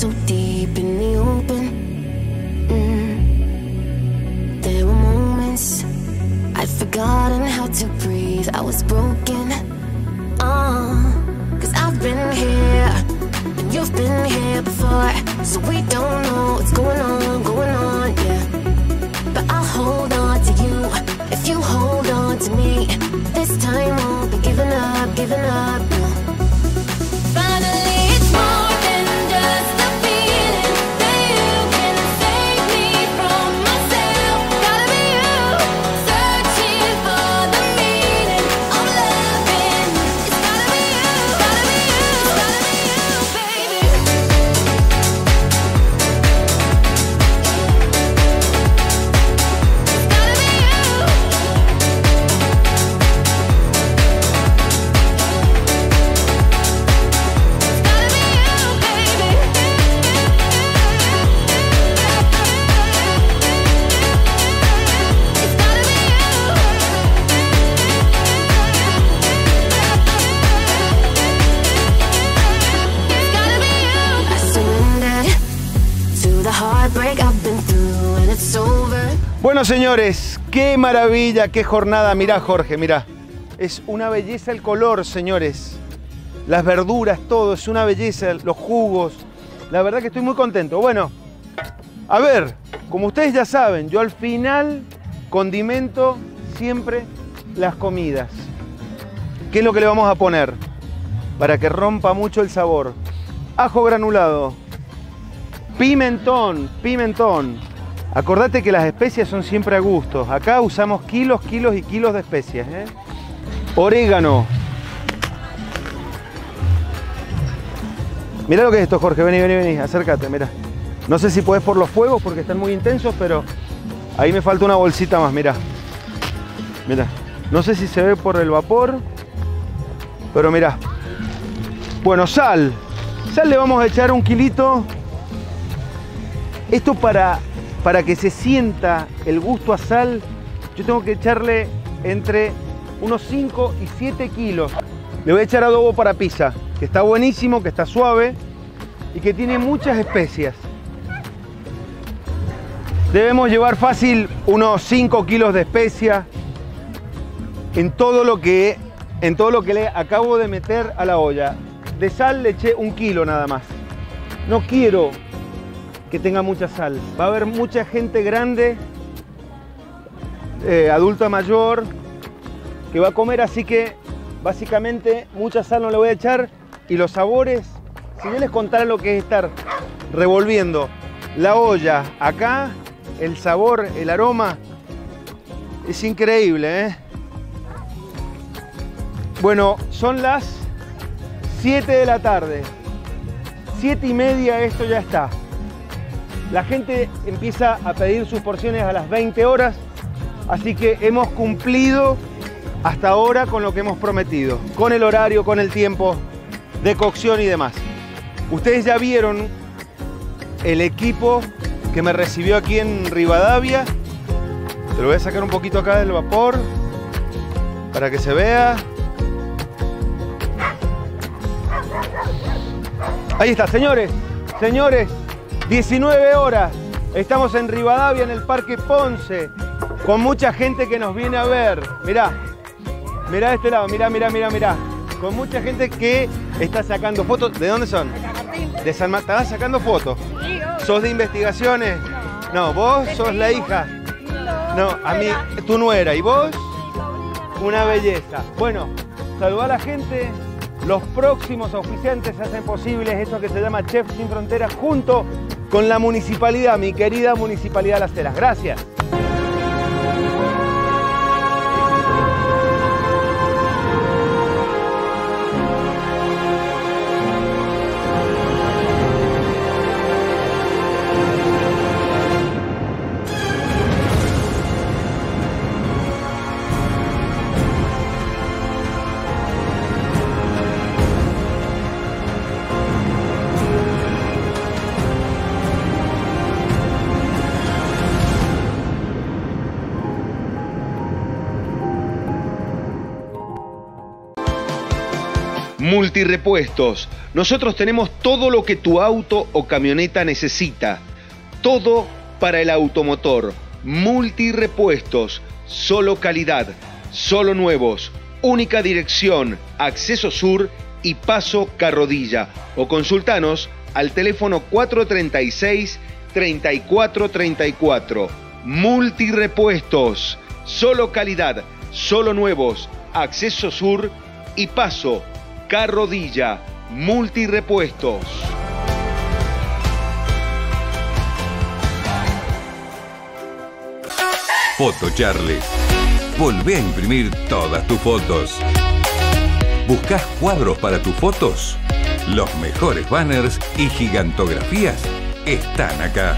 so deep in the open. Mm. There were moments I'd forgotten how to breathe. I was broken. Uh, Cause I've been here and you've been here before, so we don't know what's going on, going on, yeah. But I'll hold on to you if you hold on to me. This time won't be giving up, giving up, no. Finally it's more. Bueno, señores, qué maravilla, qué jornada. Mirá, Jorge, mirá. Es una belleza el color, señores. Las verduras, todo, es una belleza, los jugos. La verdad que estoy muy contento. Bueno, a ver, como ustedes ya saben, yo al final condimento siempre las comidas. ¿Qué es lo que le vamos a poner? Para que rompa mucho el sabor. Ajo granulado. Pimentón, pimentón. Acordate que las especias son siempre a gusto. Acá usamos kilos, kilos y kilos de especias, ¿eh? Orégano. Mirá lo que es esto, Jorge. Vení, vení, vení. Acércate, mirá. No sé si podés por los fuegos porque están muy intensos, pero ahí me falta una bolsita más, mirá. Mirá. No sé si se ve por el vapor, pero mirá. Bueno, sal. Sal le vamos a echar un kilito. Esto para... Para que se sienta el gusto a sal, yo tengo que echarle entre unos cinco y siete kilos. Le voy a echar adobo para pizza, que está buenísimo, que está suave y que tiene muchas especias. Debemos llevar fácil unos cinco kilos de especia en todo lo que, en todo lo que le acabo de meter a la olla. De sal le eché un kilo nada más. No quiero que tenga mucha sal. Va a haber mucha gente grande, eh, adulta mayor, que va a comer, así que básicamente mucha sal no le voy a echar. Y los sabores, si yo les contara lo que es estar revolviendo la olla acá, el sabor, el aroma, es increíble, ¿eh? Bueno, son las siete de la tarde, siete y media, esto ya está. La gente empieza a pedir sus porciones a las veinte horas, así que hemos cumplido hasta ahora con lo que hemos prometido, con el horario, con el tiempo de cocción y demás. Ustedes ya vieron el equipo que me recibió aquí en Rivadavia. Te lo voy a sacar un poquito acá del vapor para que se vea. Ahí está, señores, señores. diecinueve horas, estamos en Rivadavia, en el Parque Ponce, con mucha gente que nos viene a ver. Mirá, mirá de este lado, mirá, mirá, mirá, mirá. Con mucha gente que está sacando fotos. ¿De dónde son? De San Martín. ¿Estabas sacando fotos? ¿Sos de investigaciones? No, vos sos la hija. No, a mí, tu nuera. ¿Y vos? Una belleza. Bueno, saludá a la gente. Los próximos auspiciantes hacen posible eso que se llama Chef Sin Fronteras junto con la municipalidad, mi querida Municipalidad Las Heras. Gracias. Multirepuestos. Nosotros tenemos todo lo que tu auto o camioneta necesita. Todo para el automotor. Multirepuestos. Solo calidad. Solo nuevos. Única dirección. Acceso sur y paso Carrodilla. O consultanos al teléfono cuatro tres seis, tres cuatro tres cuatro. Multirepuestos. Solo calidad. Solo nuevos. Acceso sur y paso Carrodilla. Multirepuestos. Foto Charles. Volvé a imprimir todas tus fotos. ¿Buscás cuadros para tus fotos? Los mejores banners y gigantografías están acá.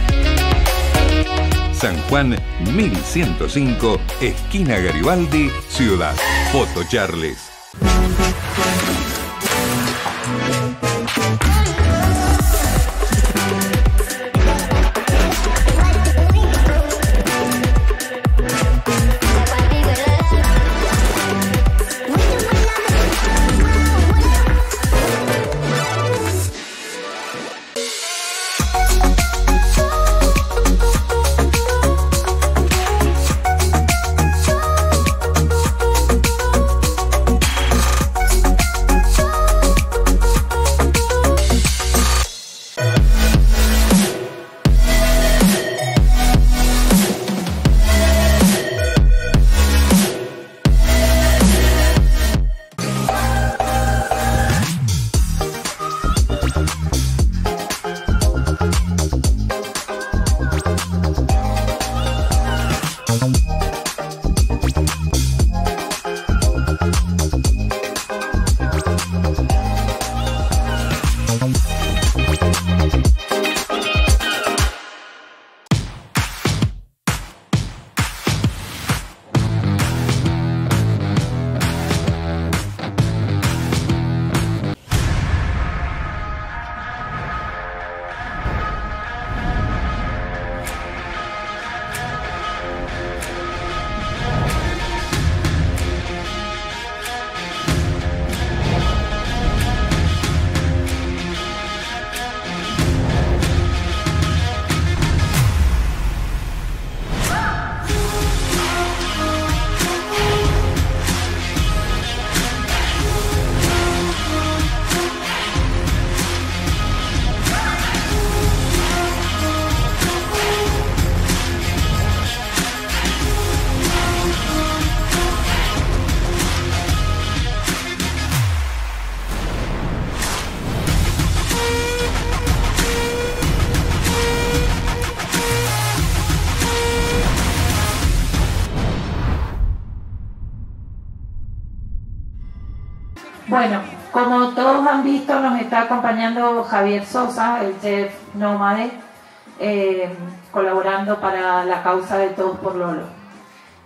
San Juan mil ciento cinco, esquina Garibaldi, Ciudad. Foto Charles. Visto, nos está acompañando Javier Sosa, el chef nómade, eh, colaborando para la causa de Todos por Lolo.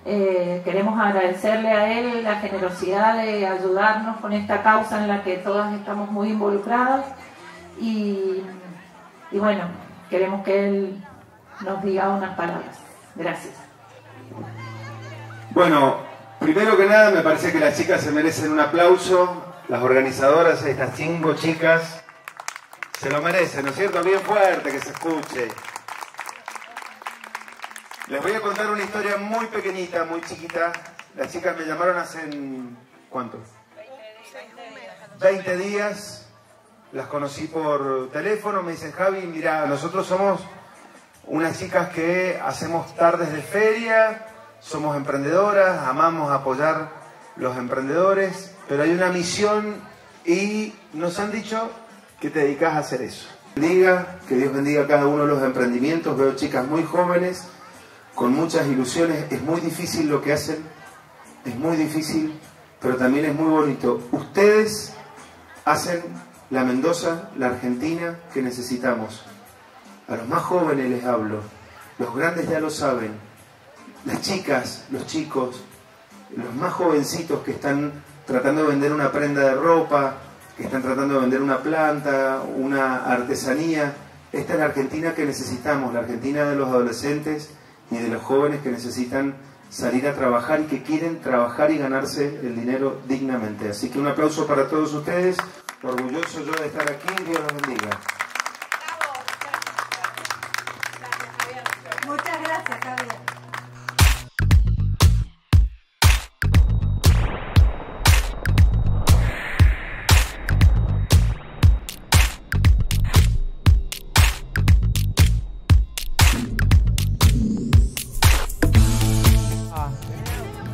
Eh, queremos agradecerle a él la generosidad de ayudarnos con esta causa en la que todas estamos muy involucradas y, y bueno, queremos que él nos diga unas palabras. Gracias. Bueno, primero que nada me parece que las chicas se merecen un aplauso. Las organizadoras, estas cinco chicas, se lo merecen, ¿no es cierto? Bien fuerte que se escuche. Les voy a contar una historia muy pequeñita, muy chiquita. Las chicas me llamaron hace... ¿cuánto? veinte días. Las conocí por teléfono, me dicen, Javi, mira, nosotros somos unas chicas que hacemos tardes de feria, somos emprendedoras, amamos apoyar los emprendedores... pero hay una misión y nos han dicho que te dedicas a hacer eso. Bendiga, que Dios bendiga a cada uno de los emprendimientos. Veo chicas muy jóvenes, con muchas ilusiones. Es muy difícil lo que hacen, es muy difícil, pero también es muy bonito. Ustedes hacen la Mendoza, la Argentina que necesitamos. A los más jóvenes les hablo, los grandes ya lo saben. Las chicas, los chicos, los más jovencitos que están... tratando de vender una prenda de ropa, que están tratando de vender una planta, una artesanía. Esta es la Argentina que necesitamos, la Argentina de los adolescentes y de los jóvenes que necesitan salir a trabajar y que quieren trabajar y ganarse el dinero dignamente. Así que un aplauso para todos ustedes. Orgulloso yo de estar aquí. Dios los bendiga. Muchas gracias, Javier.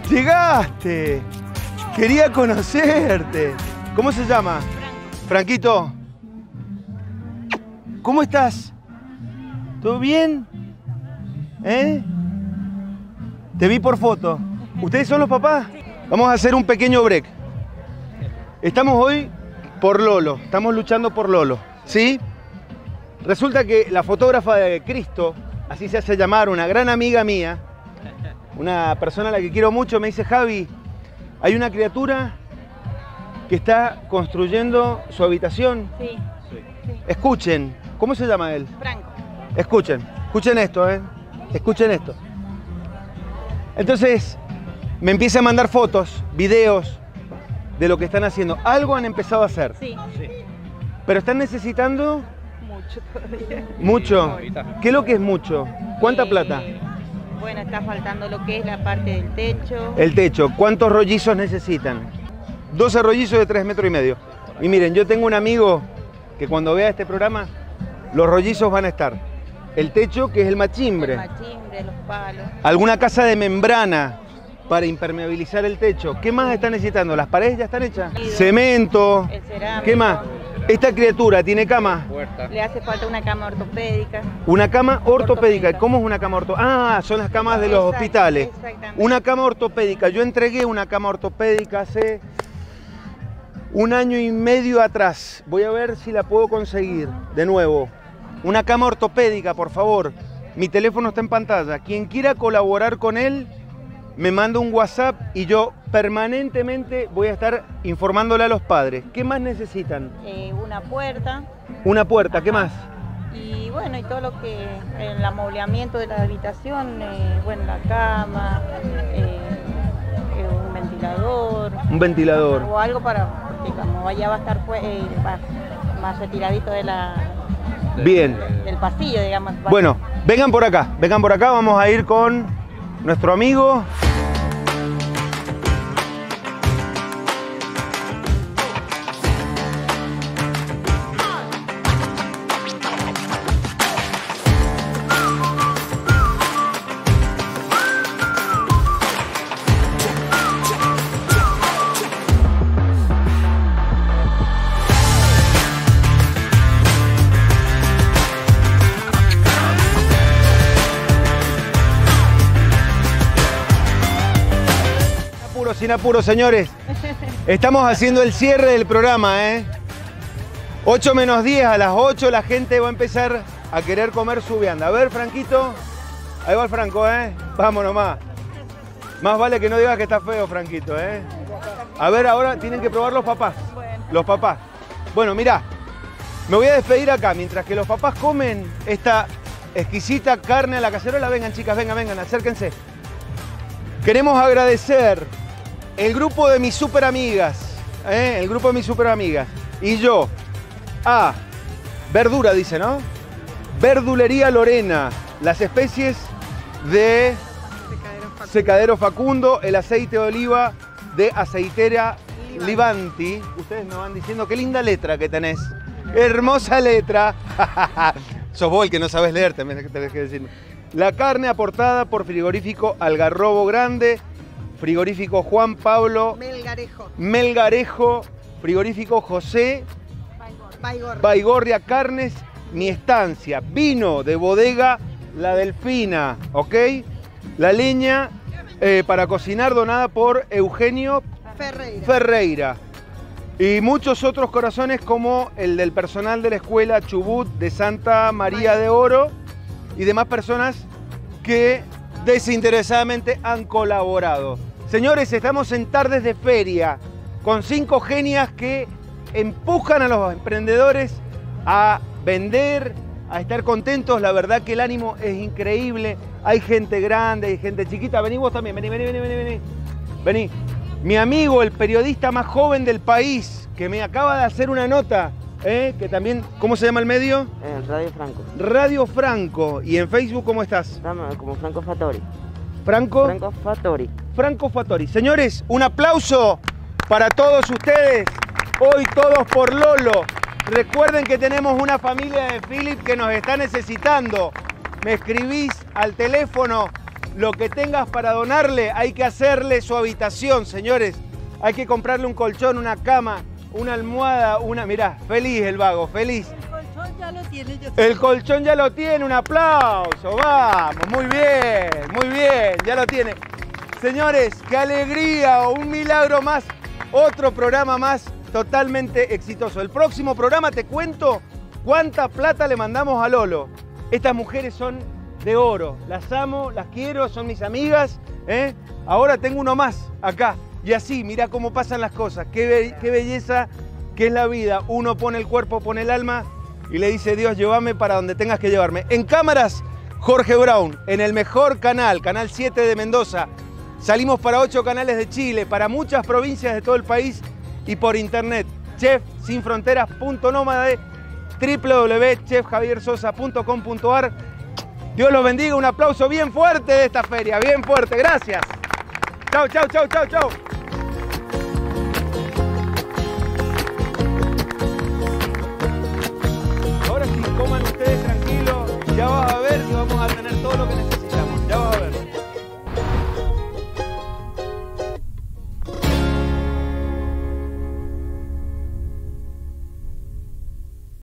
¡Llegaste! Quería conocerte. ¿Cómo se llama? Franco. Franquito. ¿Cómo estás? ¿Todo bien? ¿Eh? Te vi por foto. ¿Ustedes son los papás? Vamos a hacer un pequeño break. Estamos hoy por Lolo. Estamos luchando por Lolo. ¿Sí? Resulta que la fotógrafa de Cristo, así se hace llamar, una gran amiga mía, una persona a la que quiero mucho, me dice: Javi, hay una criatura que está construyendo su habitación. Sí. Sí. Escuchen. ¿Cómo se llama él? Franco. Escuchen. Escuchen esto, ¿eh? Escuchen esto. Entonces, me empieza a mandar fotos, videos de lo que están haciendo. Algo han empezado a hacer. Sí. Sí. Pero están necesitando... Mucho todavía. Mucho. ¿Qué es lo que es mucho? ¿Cuánta eh... plata? Bueno, está faltando lo que es la parte del techo. El techo. ¿Cuántos rollizos necesitan? doce rollizos de tres metros y medio. Y miren, yo tengo un amigo que cuando vea este programa, los rollizos van a estar. El techo, que es el machimbre. El machimbre, los palos. Alguna casa de membrana para impermeabilizar el techo. ¿Qué más están necesitando? ¿Las paredes ya están hechas? Cemento. El cerámico. ¿Qué más? ¿Esta criatura tiene cama? Le hace falta una cama ortopédica. ¿Una cama ortopédica? Ortopédica. ¿Cómo es una cama ortopédica? Ah, son las camas de los Exacto, hospitales. Exactamente. Una cama ortopédica. Yo entregué una cama ortopédica hace un año y medio atrás. Voy a ver si la puedo conseguir de nuevo. Una cama ortopédica, por favor. Mi teléfono está en pantalla. Quien quiera colaborar con él, me manda un WhatsApp y yo permanentemente voy a estar informándole a los padres. ¿Qué más necesitan? Eh, una puerta. Una puerta, Ajá. ¿Qué más? Y bueno, y todo lo que, el amoblamiento de la habitación, eh, bueno, la cama, eh, eh, un ventilador. Un ventilador. O algo para, porque como allá va a estar pues, eh, más, más retiradito de la... Bien. Del, del pasillo, digamos. Bueno, vengan por acá, vengan por acá, vamos a ir con nuestro amigo... Sin apuro, señores. Estamos haciendo el cierre del programa, ¿eh? ocho menos diez, a las ocho la gente va a empezar a querer comer su vianda. A ver, Franquito. Ahí va el Franco, ¿eh? Vamos nomás. Más vale que no digas que está feo, Franquito, ¿eh? A ver, ahora tienen que probar los papás. Los papás. Bueno, mirá. Me voy a despedir acá. Mientras que los papás comen esta exquisita carne a la cacerola. Vengan, chicas, vengan, vengan, acérquense. Queremos agradecer... El grupo de mis super amigas, ¿eh? El grupo de mis super amigas y yo, a ah, verdura dice, ¿no? Verdulería Lorena, las especies de secadero facundo, secadero facundo el aceite de oliva de aceitera Livanti. Livanti. Ustedes me van diciendo qué linda letra que tenés, hermosa letra. Sos vos el que no sabés leer, también tenés que decirme. La carne aportada por Frigorífico Algarrobo Grande. Frigorífico Juan Pablo Melgarejo. Melgarejo. Frigorífico José Baigorria. Baigorria Carnes, Mi Estancia. Vino de bodega La Delfina, ¿ok? La leña eh, para cocinar donada por Eugenio Ferreira. Ferreira. Y muchos otros corazones como el del personal de la escuela Chubut de Santa María de Oro y demás personas que desinteresadamente han colaborado. Señores, estamos en Tardes de Feria con cinco genias que empujan a los emprendedores a vender, a estar contentos. La verdad que el ánimo es increíble. Hay gente grande, hay gente chiquita. Vení vos también, vení, vení, vení, vení. Vení. Mi amigo, el periodista más joven del país, que me acaba de hacer una nota, ¿eh? Que también, ¿cómo se llama el medio? Eh, Radio Franco. Radio Franco. ¿Y en Facebook cómo estás? Como Franco Fattori. ¿Franco? Franco Fattori. Franco Fattori. Señores, un aplauso para todos ustedes. Hoy todos por Lolo. Recuerden que tenemos una familia de Philip que nos está necesitando. Me escribís al teléfono lo que tengas para donarle. Hay que hacerle su habitación, señores. Hay que comprarle un colchón, una cama, una almohada, una... Mirá, feliz el vago, feliz. El colchón ya lo tiene. Yo el colchón ya lo tiene, un aplauso. Vamos, muy bien, muy bien, ya lo tiene. Señores, qué alegría, un milagro más. Otro programa más totalmente exitoso. El próximo programa te cuento cuánta plata le mandamos a Lolo. Estas mujeres son de oro. Las amo, las quiero, son mis amigas, ¿eh? Ahora tengo uno más acá. Y así, mirá cómo pasan las cosas. Qué, be qué belleza que es la vida. Uno pone el cuerpo, pone el alma y le dice, Dios, llévame para donde tengas que llevarme. En cámaras, Jorge Brown, en el mejor canal, Canal siete de Mendoza. Salimos para ocho canales de Chile, para muchas provincias de todo el país y por internet. Chef Sin Fronteras, nómade, w w w punto chef javier sosa punto com punto ar. Dios los bendiga, un aplauso bien fuerte de esta feria, bien fuerte, gracias. Chau, chau, chau, chau, chau. Ahora sí, coman ustedes tranquilos, ya va.